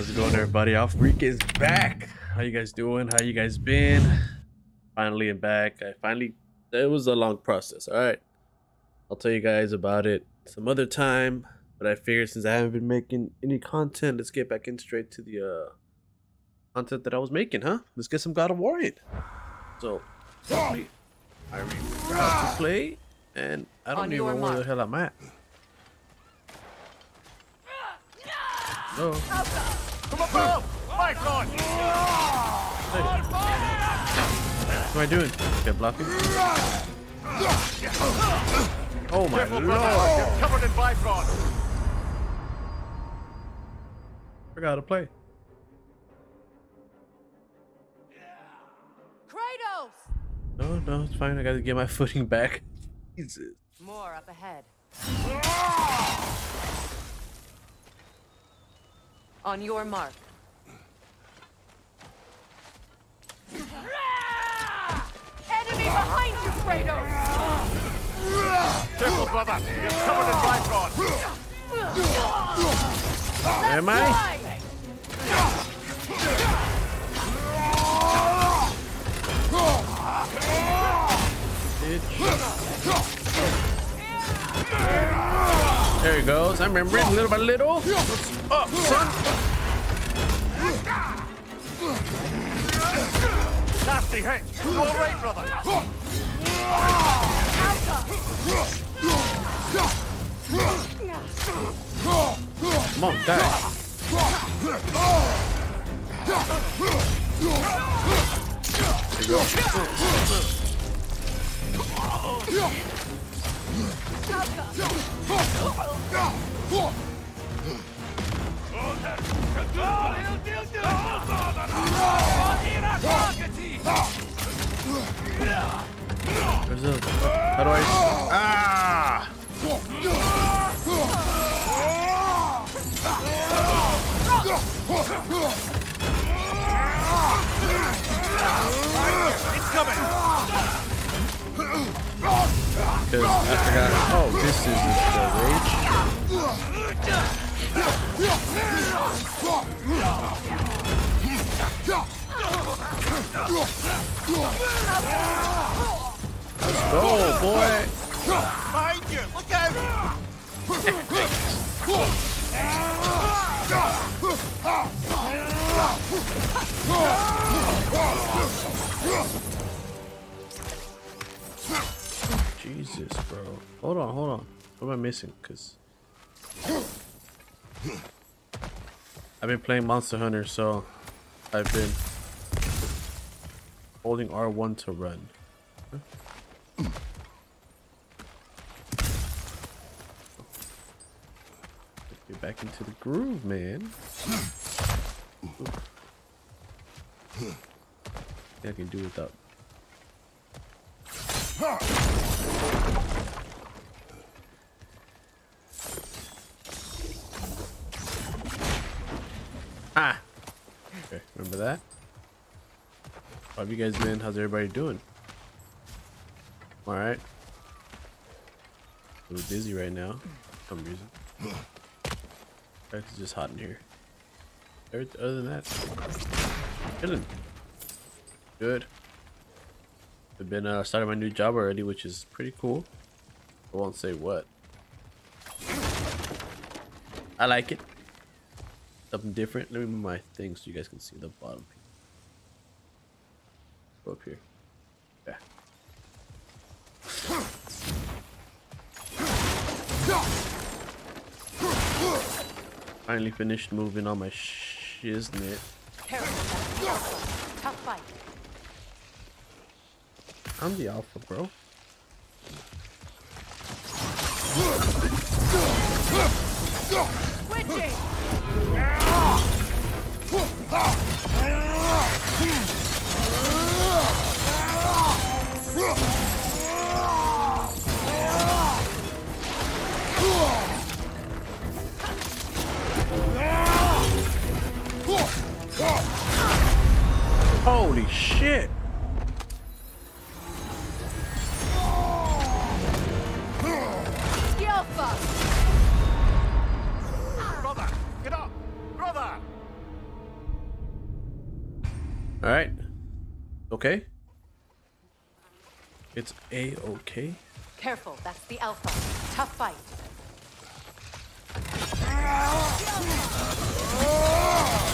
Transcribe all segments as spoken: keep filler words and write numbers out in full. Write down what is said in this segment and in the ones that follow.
How's it going, everybody? AlphaRique is back. How you guys doing? How you guys been? Finally, I'm back. I finally. It was a long process. All right, I'll tell you guys about it some other time. But I figured since I haven't been making any content, let's get back in straight to the uh, content that I was making, huh? Let's get some God of War in. So, I forgot to play, and I don't even know where the hell I'm at. No. Come on, my God! What am I doing? Get blocking. Oh my Careful, Lord! You're covered in Bifrost. Forgot to play. Kratos. No, no, it's fine. I got to get my footing back. Jesus. More up ahead. On your mark. Enemy behind you, Fredo! Careful, brother! You're covered in Bifrost! Where am I? Bitch. There he goes. I remember it little by little. Up, son. Nasty hit. All right, brother. Come on, die. There you go. Oh. There's a... How do I... Ah! It's coming! Because I forgot... Oh, this isn't the rage. Let's go, boy! Behind you! Look out! Jesus, bro. Hold on, hold on. What am I missing? Because... I've been playing Monster Hunter, so I've been holding R one to run. Huh? Get back into the groove, man. Ooh. I can do without. Ah. Okay, remember that. How have you guys been? How's everybody doing? All right. A little dizzy right now, for some reason. It's just hot in here. Other than that, chilling. Good. I've been uh, started my new job already, which is pretty cool. I won't say what. I like it. Something different. Let me move my thing so you guys can see the bottom. Go up here. Yeah. Finally finished moving all my shiznit. Tough fight. I'm the alpha, bro. Switching. Holy shit. Alright. Okay. It's A-okay. Careful, that's the Alpha. Tough fight. Oh.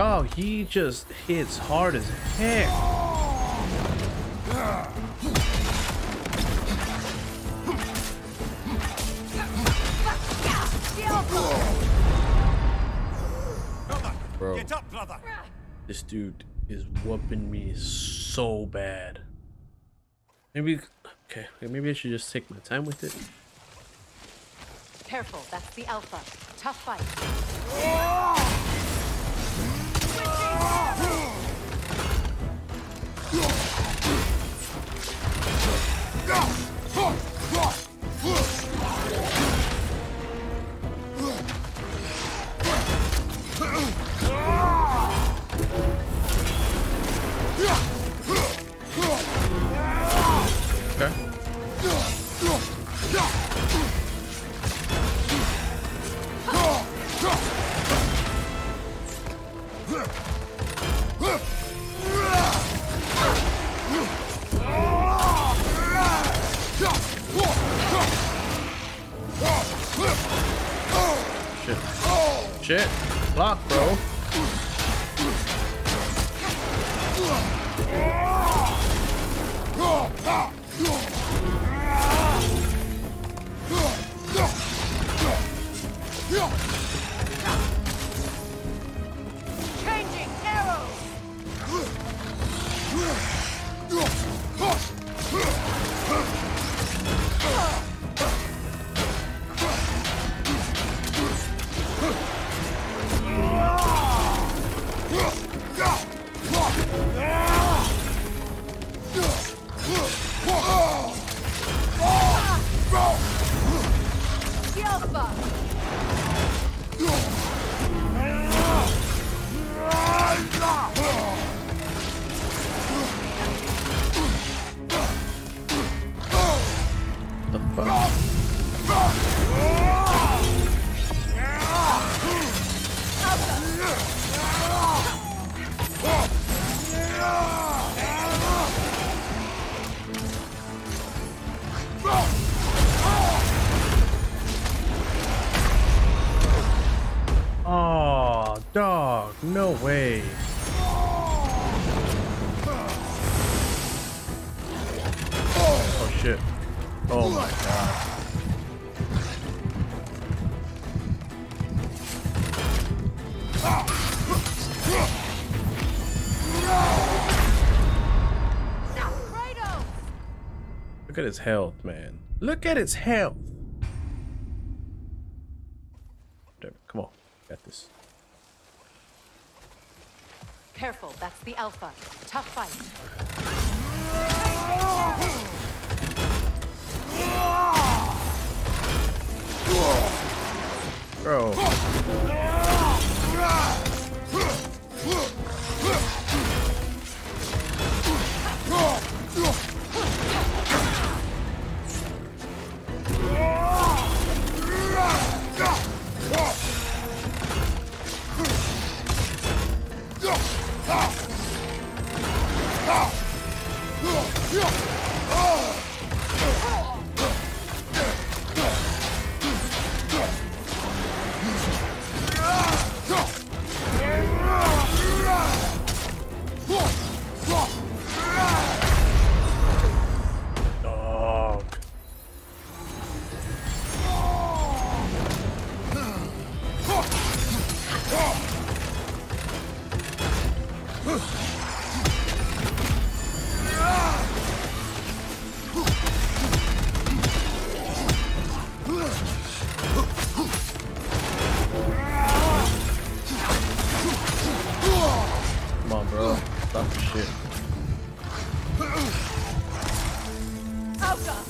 Oh, he just hits hard as heck. Bro, get up, brother. This dude is whooping me so bad. Maybe, okay, maybe I should just take my time with it. Careful, that's the Alpha. Tough fight. Oh! Shit, block, bro. Changing arrows. No way. Oh shit. Oh my god. Look at his health, man. Look at his health. Come on. Got this. Careful, that's the Alpha. Tough fight. Bro. Stop the shit. Oh God.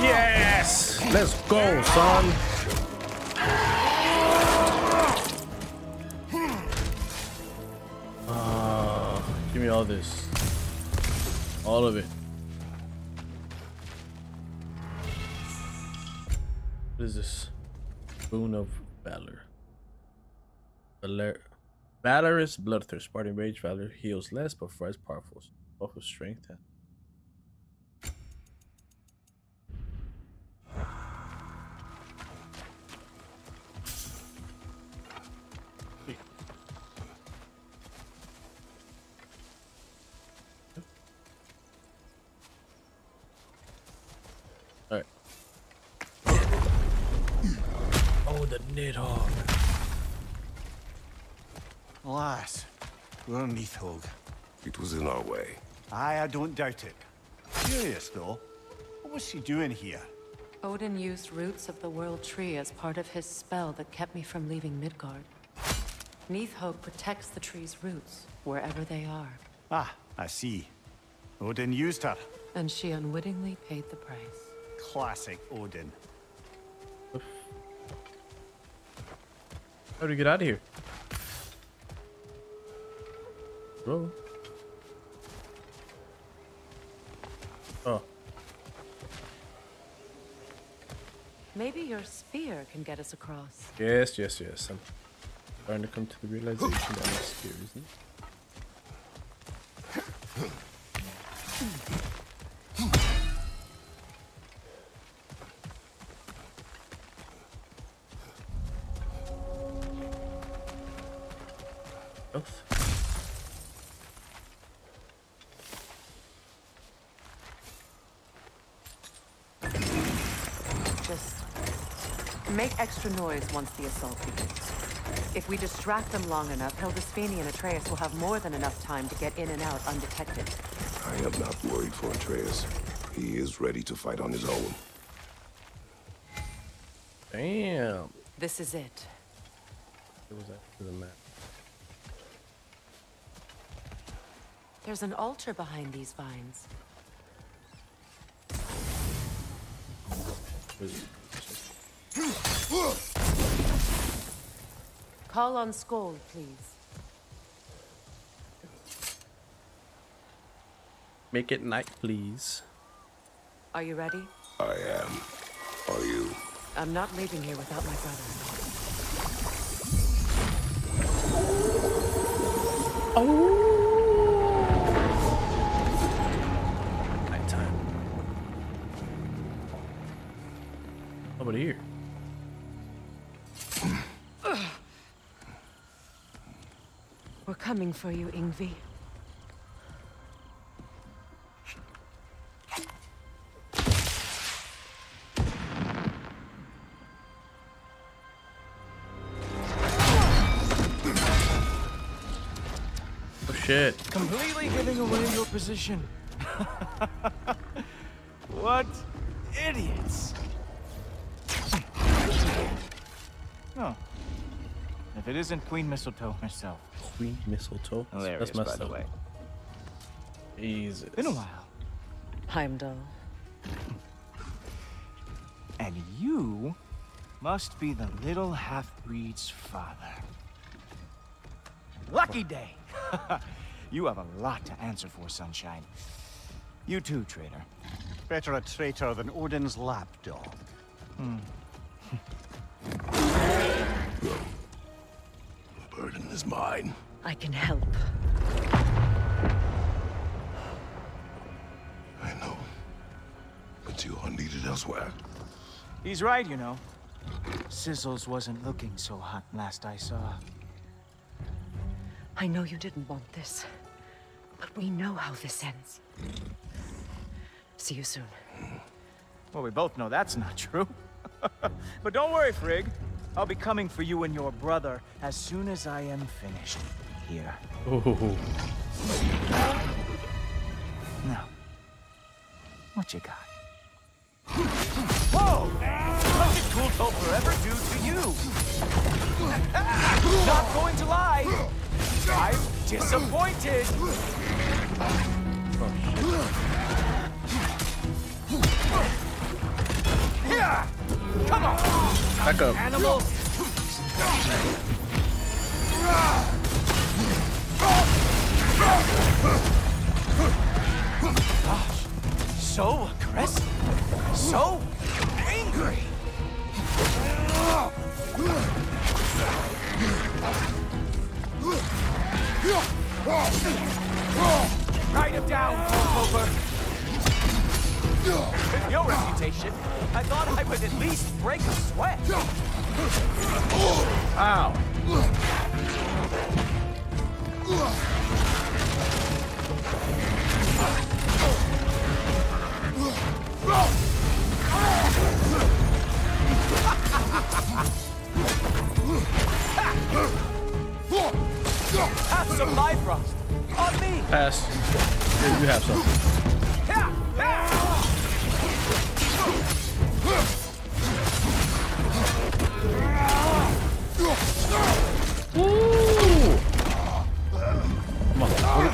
Yes! Let's go, son! Uh, give me all this. All of it. What is this? Boon of Valor. Valer Valorous Bloodthirst. Spartan Rage Valor heals less but provides powerful buff of strength. Nidhogg. Alas, we're Nidhogg. It was in our way. Aye, I don't doubt it. Curious though, what was she doing here? Odin used roots of the World Tree as part of his spell that kept me from leaving Midgard. Nidhogg protects the tree's roots, wherever they are. Ah, I see. Odin used her. And she unwittingly paid the price. Classic Odin. How do we get out of here? Bro. Oh. Maybe your spear can get us across. Yes, yes, yes. I'm trying to come to the realization that my spear isn't. Just make extra noise once the assault begins. If we distract them long enough, Hildisvíni and Atreus will have more than enough time to get in and out undetected. I am not worried for Atreus. He is ready to fight on his own. Damn. This is it. It was after the map. There's an altar behind these vines. Call on Skoll, please. Make it night, please. Are you ready? I am. Are you? I'm not leaving here without my brother. Oh. Here. We're coming for you, Ingvi. Oh shit. Completely giving away your position. What idiots. Oh. If it isn't Queen Mistletoe herself. Queen Mistletoe? Hilarious, that's by the way. Jesus. Been a while. Heimdall. And you must be the little half-breed's father. Lucky day! You have a lot to answer for, Sunshine. You too, traitor. Better a traitor than Odin's lapdog. Hmm. Go. The burden is mine. I can help. I know. that you are needed elsewhere. He's right, you know. Sizzles wasn't looking so hot last I saw. I know you didn't want this, but we know how this ends. See you soon. Well, we both know that's not true. But don't worry, Frigg. I'll be coming for you and your brother as soon as I am finished here. Oh. Now, what you got? Whoa! Such a cool told forever due to you. Not going to lie. I'm disappointed. Yeah. Come on! Back up. Animals! Gosh, so aggressive, so angry! Write him down, Hofer! With your reputation, I thought I would at least break a sweat. Ow. Have some Bifrost on me. Pass. Here, you have some.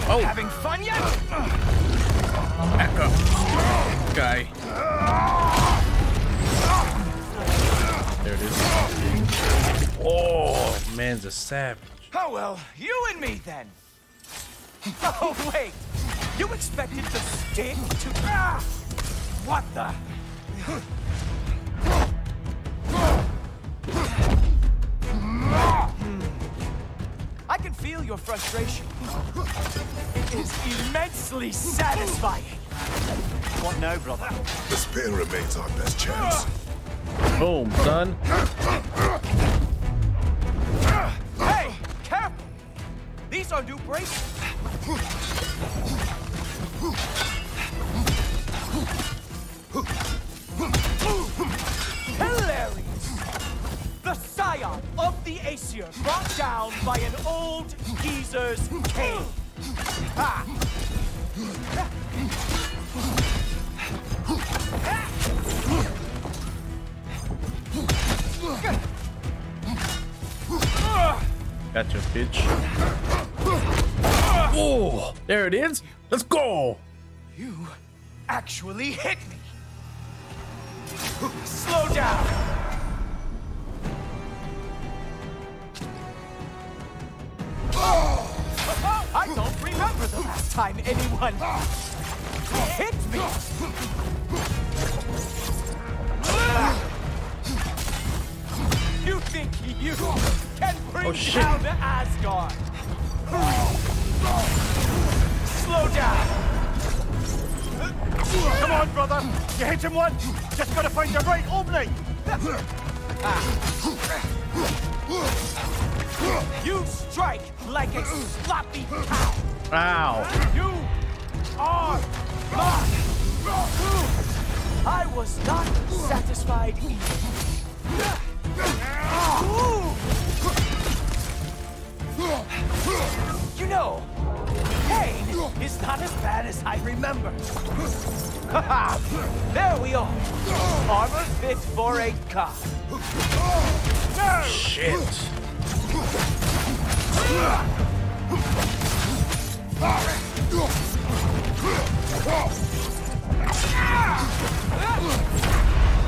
Oh. Having fun yet? Back up, guy. There it is. Oh, man's a savage. Oh well, you and me then. Oh wait, you expected the sting to? Ah, what the? I can feel your frustration. It is immensely satisfying. What now, brother? The spear remains our best chance. Boom, son. Hey, careful! These are new braces. Hilarious! The scion of the Aesir brought down by an old geezer's cave. Ha! Gotcha, bitch. Oh, there it is. Let's go. You actually hit me. Slow down. Oh, I don't remember the last time anyone hit me. You think you can bring oh, down the Asgard? Slow down. Come on, brother! You hit him once! Just gotta find the right opening! You strike like a sloppy cow! Ow! You are not! I was not satisfied either. You know, pain is not as bad as I remember. Haha! There we are. Armor fit for a cop. Shit.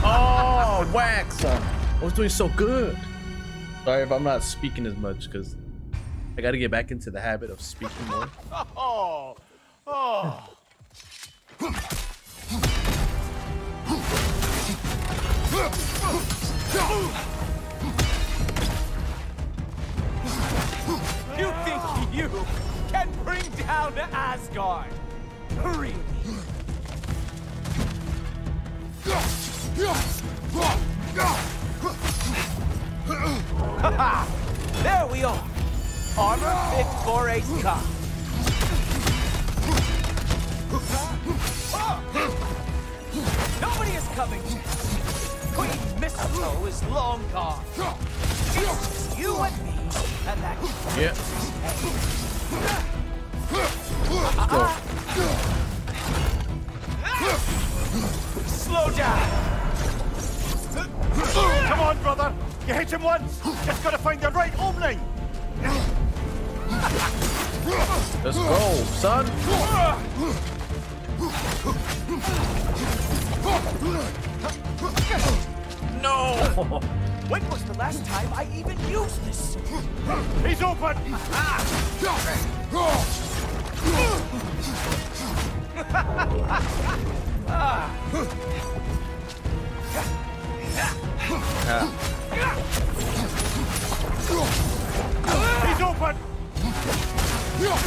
Oh, wax! I was doing so good. Sorry if I'm not speaking as much, because I gotta get back into the habit of speaking more. Oh, oh. You think you can bring down the Asgard? Really? There we are! Armor fit for a cop. Nobody is coming! Queen Mistletoe is long gone. It's you and me and that. Yeah. Let's go. Slow down. Come on, brother. You hit him once. Just gotta find the right opening. Let's go, son. No! When was the last time I even used this? He's open! He's open!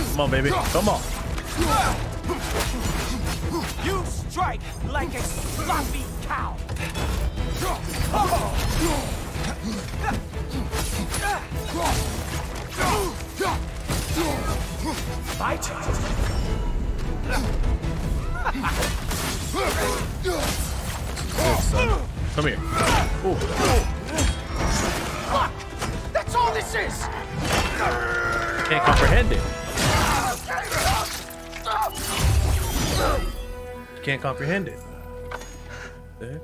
Come on, baby. Come on. You strike like a sloppy cow. Oh. My turn. Good, son. Come here. Ooh. Fuck! That's all this is. Can't comprehend it. Can't comprehend it. There.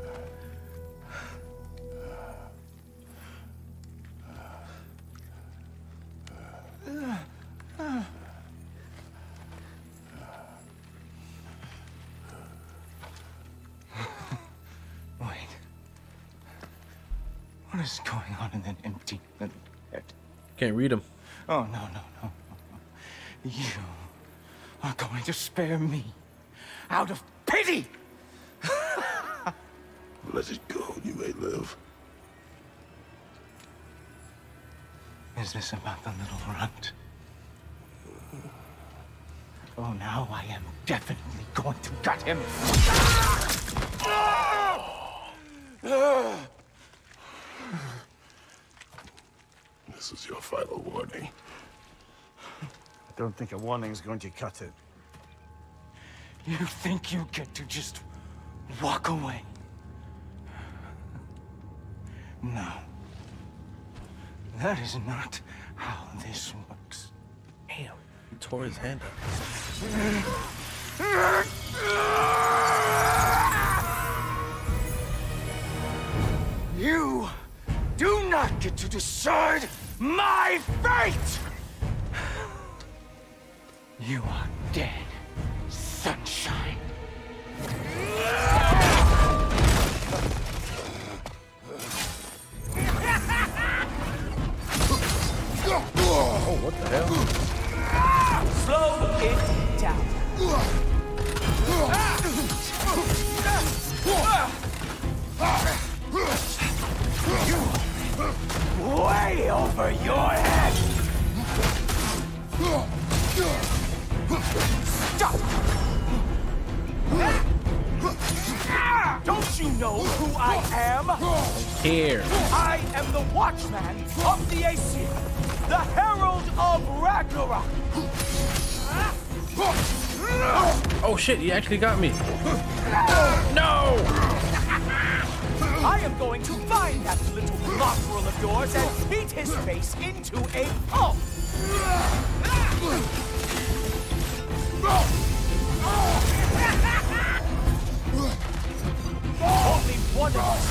Wait. What is going on in that empty little head? Can't read them. Oh no, no, no, no. You are going to spare me out of pity! Let it go, you may live. Is this about the little runt? Oh, now I am definitely going to gut him. This is your final warning. I don't think a warning's going to cut it. You think you get to just walk away? No. That is not how this works. Damn, he tore his hand up. You do not get to decide my fate! You are dead. Sunshine. Oh, what the hell? Slow it down. You way over your head. Stop. Don't you know who I am? Here. I am the Watchman of the Aesir, the Herald of Ragnarok. Oh shit, he actually got me. No! I am going to find that little mongrel of yours and beat his face into a pulp. Only one of us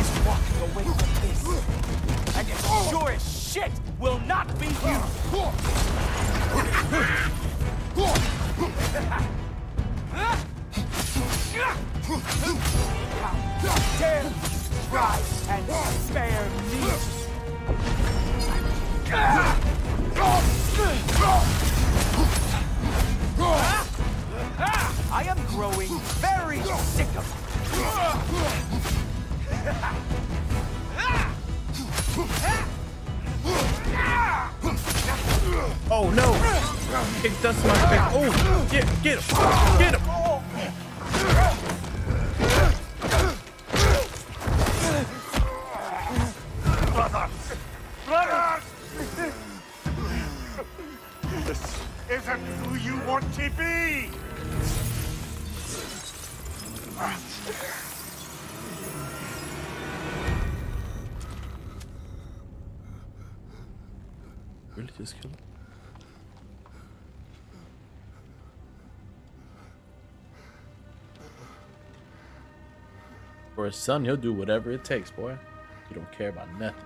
is walking away from this, and as sure as shit will not be you. How dare you try and spare me? I am growing very sick of it. Oh no! It does my back. Oh, get, get him! Get him! matter who you want to be! Really just kill him? For his son, he'll do whatever it takes, boy. He don't care about nothing.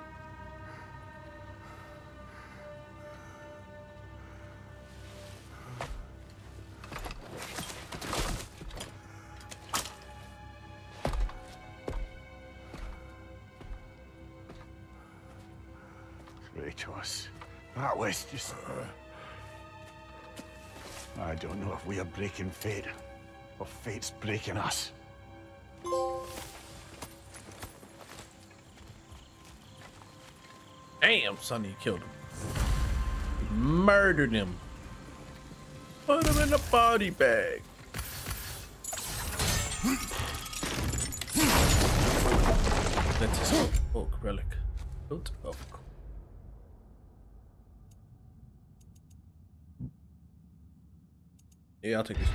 Kratos, that was just... I don't know if we are breaking fate, or fate's breaking us. Damn, Sonny killed him. He murdered him. Put him in a body bag. That's his oak, oak relic. Built oak. Yeah, I'll take this.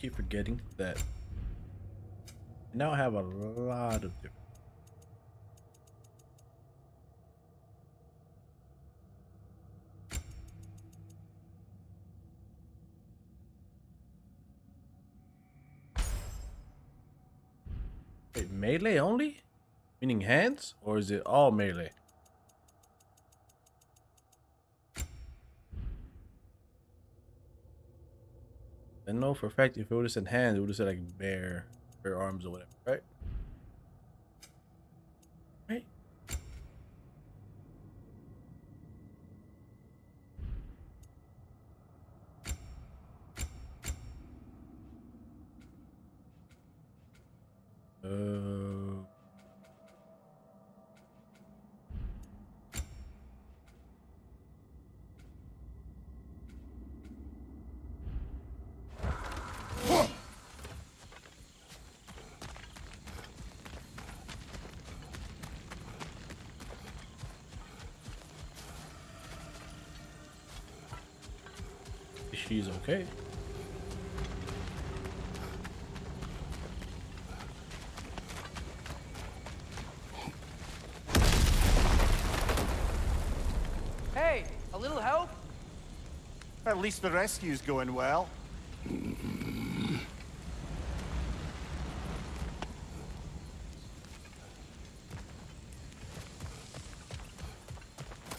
Keep forgetting that now I have a lot of different. Wait, melee only? Meaning hands? Or is it all melee? I know for a fact if it would have said hands, it would have said like bare, bare arms or whatever, right? Right? Uh. She's okay. Hey, a little help? At least the rescue's going well.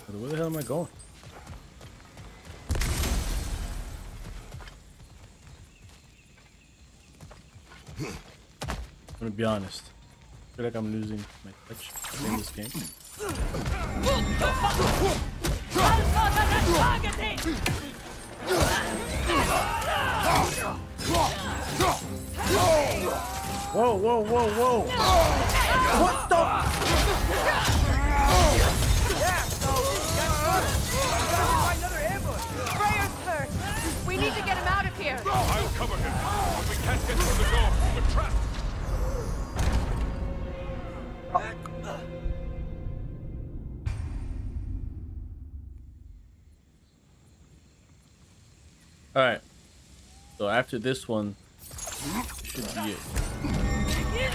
Where the hell am I going? I'm gonna be honest. I feel like I'm losing my touch in this game. Whoa, whoa, whoa, whoa! What the? We need to get him out of here. I'll cover him, but we can't get through the door. We're trapped. Alright, so after this one, it should be it. Yeah,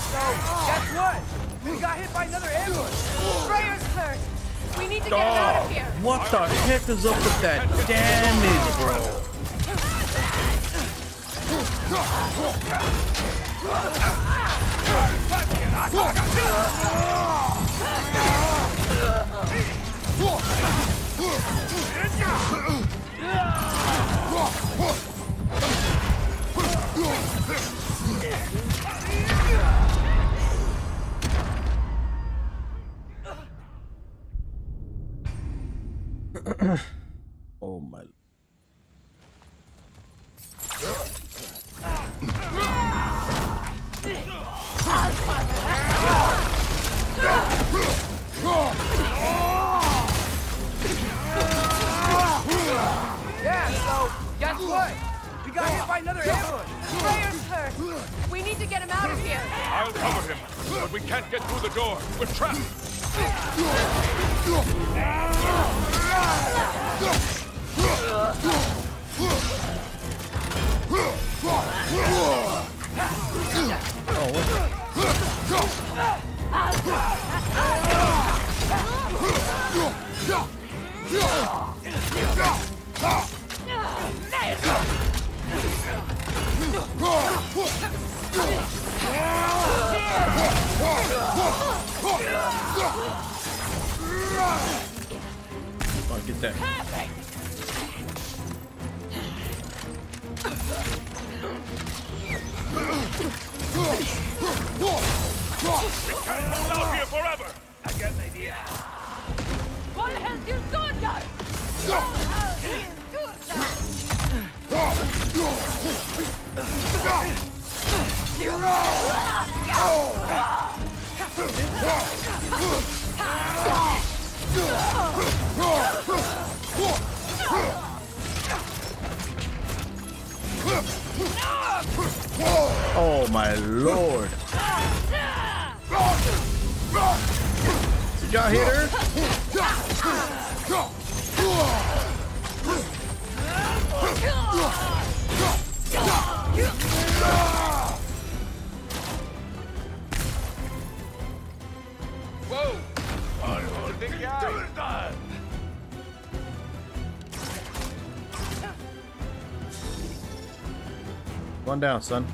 so guess what? We got hit by another ambush. Freya's first. We need to get oh, out of here. What the heck is up with that damage, bro? Oh my. All We got hit by another airboard. Freya's hurt. We need to get him out of here. I'll cover him, but we can't get through the door. We're trapped. Oh, get there. We can't hold out here forever. I got an idea. What has you done now? Oh, my Lord. Did y'all hit her? Whoa! Oh, big guy. One down, son.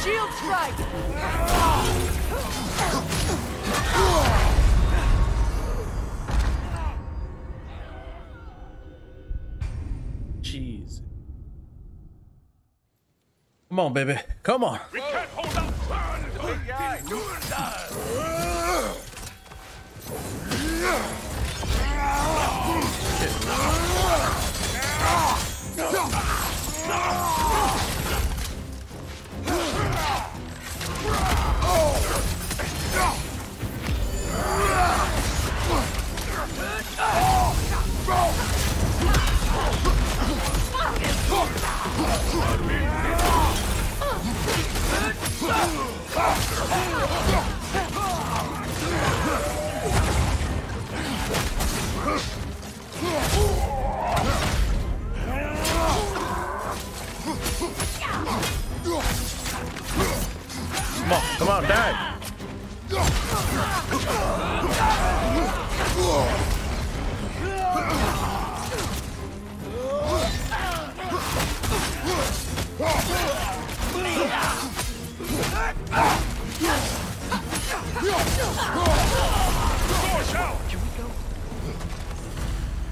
Shield strike. Jeez. Come on, baby. Come on. We can't hold up. Come on, come on, die!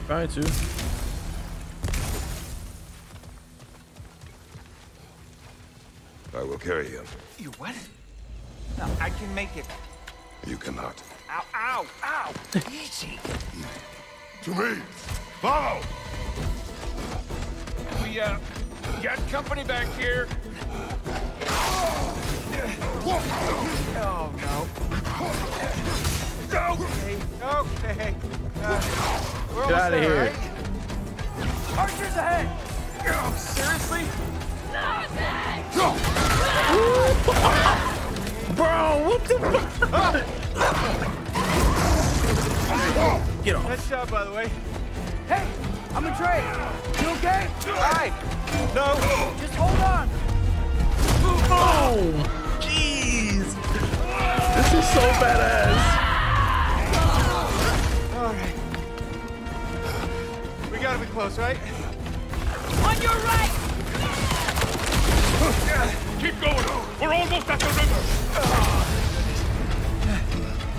Try to. I will carry him. You what? No, I can make it. You cannot. Ow, ow, ow! Easy. To me! Follow! We, uh, got company back here. Oh, no. Okay, okay. Uh, Get out of here. Right? Archers ahead! Oh, seriously? No, bro, what the fuck? Get off. Nice job, by the way. Hey, I'm a trade. You okay? Alright. No. Just hold on. Oh, jeez. This is so badass. Alright. We gotta be close, right? On your right! Keep going! We're almost at the river!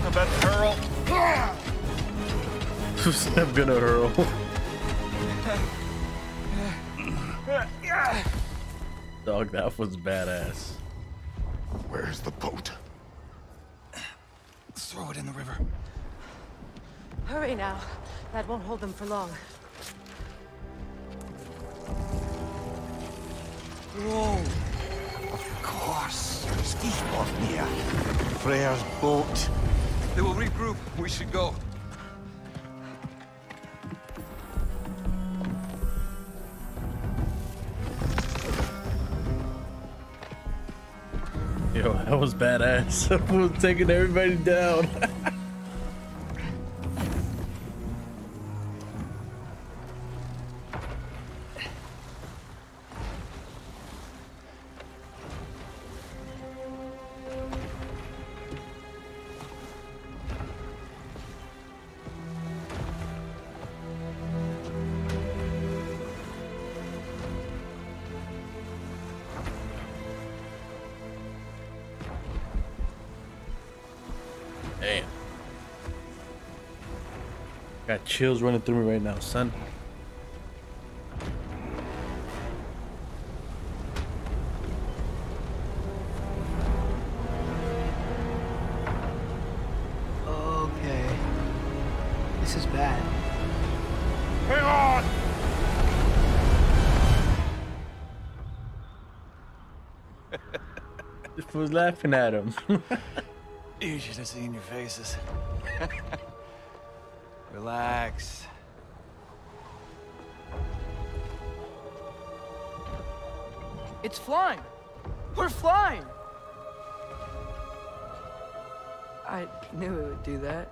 About to hurl. hooves I'm gonna hurl. Dog, that was badass. Where's the boat? Let's throw it in the river. Hurry now. That won't hold them for long. Whoa! Of course! Steve off here. Freya's boat. They will regroup. We should go. Yo, that was badass. That was taking everybody down. Got chills running through me right now, son. Okay. This is bad. Hang on! This was laughing at him. You should have seen your faces. Relax. It's flying. We're flying. I knew it would do that.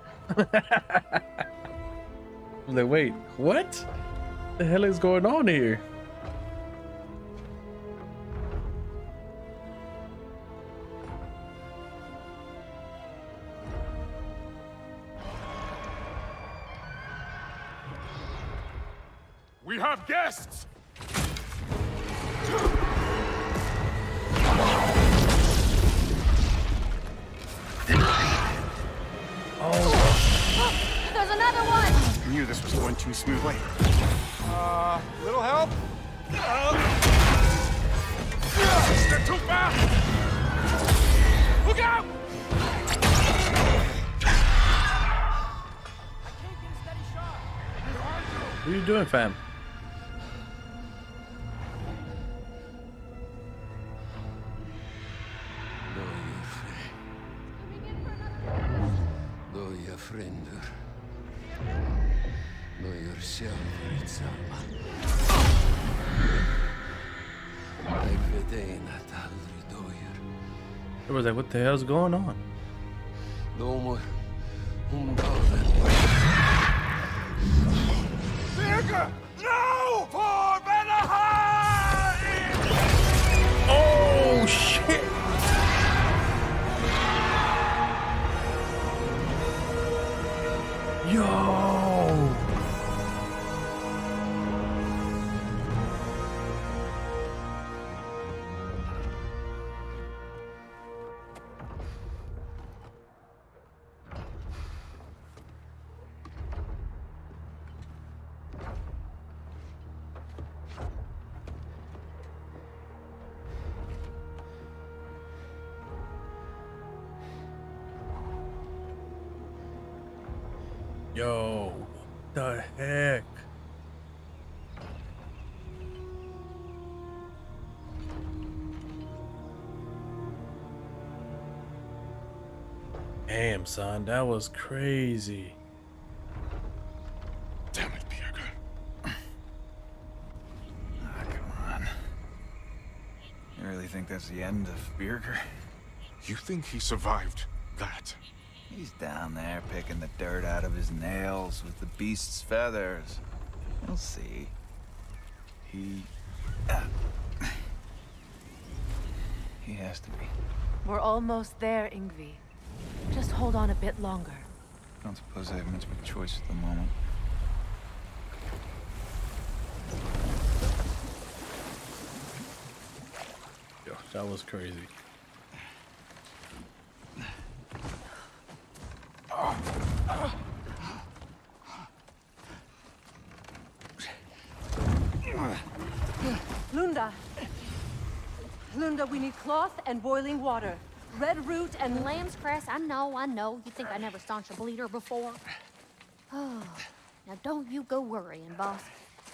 Like, wait, what? The hell is going on here? Guests! Oh, there's another one! Knew this was going too smoothly. Uh, little help? Uh, Step too fast! Look out! I can't get a steady shot. What are you doing, fam? I was like, what the hell's going on? Oh shit! Yo! Yo, what the heck? Damn, son, that was crazy. Damn it, Pierre. Ah, oh, come on. You really think that's the end of Birger? You think he survived that? He's down there picking the dirt out of his nails with the beast's feathers. You'll see. He... Uh, he has to be. We're almost there, Ingvi. Just hold on a bit longer. I don't suppose I have much of a choice at the moment. Yo, that was crazy. found that we need cloth and boiling water. Red root and lamb's cress. I know, I know. You think I never staunched a bleeder before? Oh, now don't you go worrying, boss.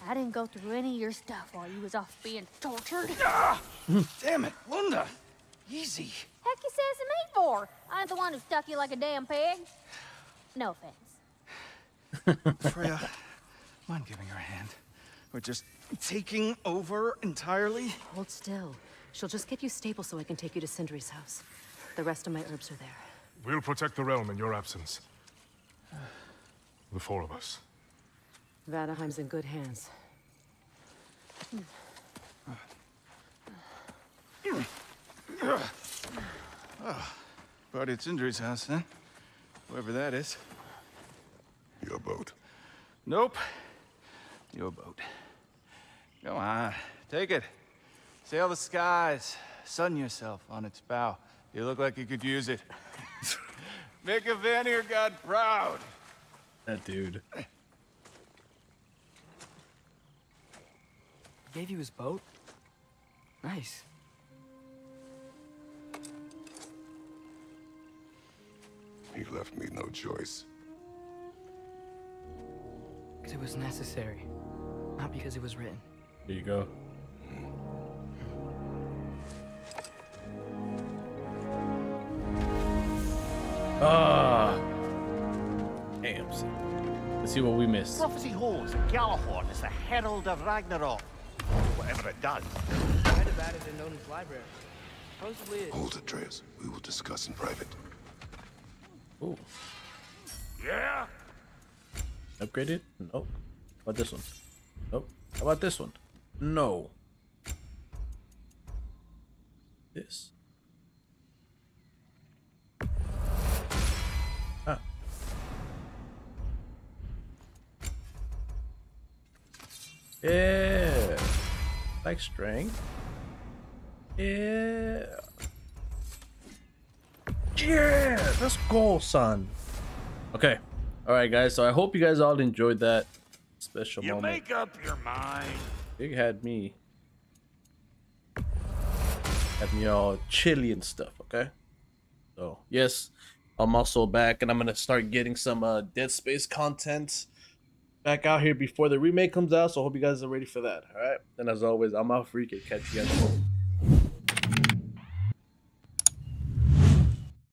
I didn't go through any of your stuff while you was off being tortured. Ah, damn it, Linda. Easy. Heck you says to me for? I ain't the one who stuck you like a damn pig. No offense. Freya, mind giving her a hand? We're just taking over entirely? Hold still. She'll just get you stable so I can take you to Sindri's house. The rest of my herbs are there. We'll protect the realm in your absence. The four of us. Vanaheim's in good hands. Oh, party at Sindri's house, huh? Whoever that is. Your boat. Nope. Your boat. Go on. Take it. Sail the skies. Sun yourself on its bow. You look like you could use it. Make a Vanir god proud. That dude. Gave you his boat? Nice. He left me no choice. Because it was necessary, not because it was written. Here you go. Ah! Damn. Let's see what we missed. Prophecy holds that Galahorn is the herald of Ragnarok. Whatever it does. I read about it in Odin's library. Supposedly it... Hold, Atreus. We will discuss in private. Ooh. Yeah. Upgraded? Nope. How about this one? Nope. How about this one? No. This. Ah. Yeah. Like strength. Yeah. Yeah, let's go, son. Okay, all right, guys. So I hope you guys all enjoyed that special you moment. You make up your mind. Big had me, had me all chilly and stuff. Okay. So yes, I'm also back, and I'm gonna start getting some uh, Dead Space content back out here before the remake comes out. So I hope you guys are ready for that. All right. And as always, I'm AlphaRique. Catch you guys.